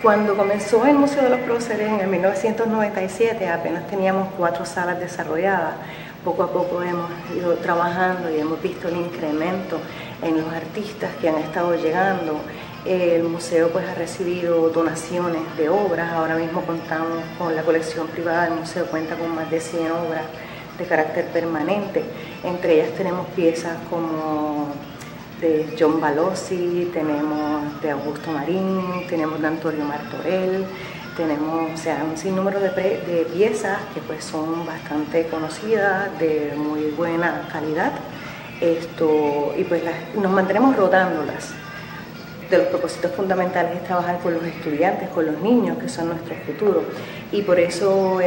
Cuando comenzó el Museo de los Próceres en el 1997, apenas teníamos 4 salas desarrolladas. Poco a poco hemos ido trabajando y hemos visto el incremento en los artistas que han estado llegando. El museo pues ha recibido donaciones de obras. Ahora mismo contamos con la colección privada del museo, cuenta con más de 100 obras de carácter permanente. Entre ellas tenemos piezas como de John Balossi, tenemos de Augusto Marín, tenemos de Antonio Martorell, tenemos, o sea, un sinnúmero de piezas que pues son bastante conocidas, de muy buena calidad, y pues nos mantenemos rotándolas. De los propósitos fundamentales es trabajar con los estudiantes, con los niños, que son nuestro futuro. Y por eso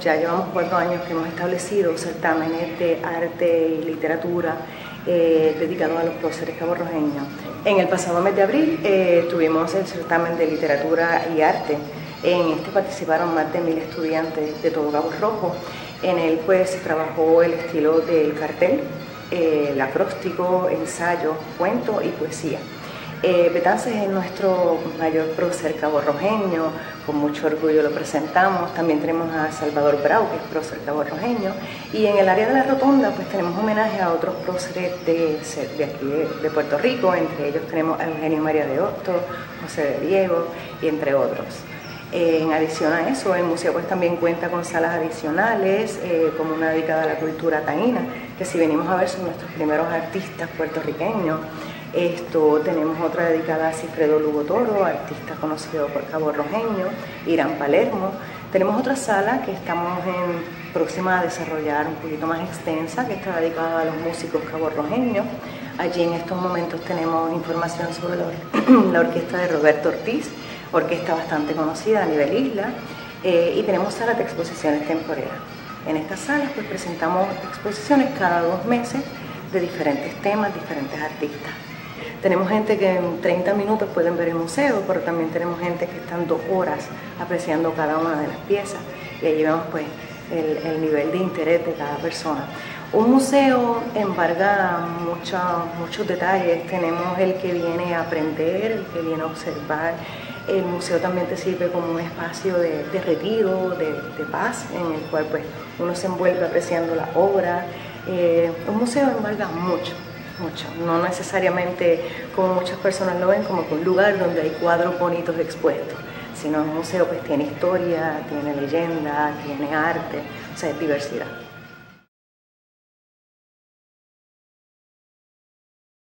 ya llevamos 4 años que hemos establecido certámenes de arte y literatura dedicados a los próceres caborrojeños. En el pasado mes de abril tuvimos el certamen de literatura y arte. En este participaron más de 1000 estudiantes de todo Cabo Rojo. En él pues se trabajó el estilo del cartel, el acróstico, ensayo, cuento y poesía. Betances es nuestro mayor prócer caborrojeño, con mucho orgullo lo presentamos. También tenemos a Salvador Brau, que es prócer caborrojeño, y en el área de la rotonda pues tenemos homenaje a otros próceres de aquí de Puerto Rico. Entre ellos tenemos a Eugenio María de Hostos, José de Diego y entre otros. En adición a eso, el museo pues también cuenta con salas adicionales, como una dedicada a la cultura taína, que si venimos a ver son nuestros primeros artistas puertorriqueños. Tenemos otra dedicada a Sifredo Lugo Toro, artista conocido por Cabo Rojeño, Irán Palermo. Tenemos otra sala que estamos próxima a desarrollar, un poquito más extensa, que está dedicada a los músicos Cabo Rojeños. Allí en estos momentos tenemos información sobre la orquesta de Roberto Ortiz, orquesta bastante conocida a nivel isla, y tenemos salas de exposiciones temporeras. En estas salas pues presentamos exposiciones cada 2 meses de diferentes temas, diferentes artistas. Tenemos gente que en 30 minutos pueden ver el museo, pero también tenemos gente que están 2 horas apreciando cada una de las piezas, y ahí vemos pues el nivel de interés de cada persona. Un museo embarga muchos detalles. Tenemos el que viene a aprender, el que viene a observar. El museo también te sirve como un espacio de retiro, de paz, en el cual pues uno se envuelve apreciando la obra. Un museo embarga mucho, no necesariamente como muchas personas lo ven, como que un lugar donde hay cuadros bonitos expuestos, sino un museo pues tiene historia, tiene leyenda, tiene arte, o sea, es diversidad.